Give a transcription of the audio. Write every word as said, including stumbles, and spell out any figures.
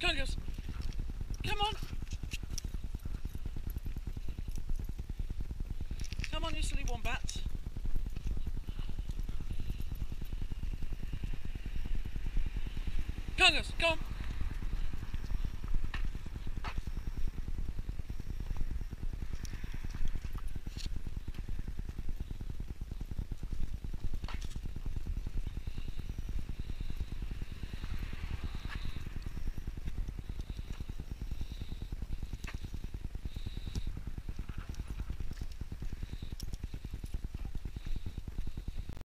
Come on, girls. Come on. Come on, you silly wombats. Come on, girls. Come on.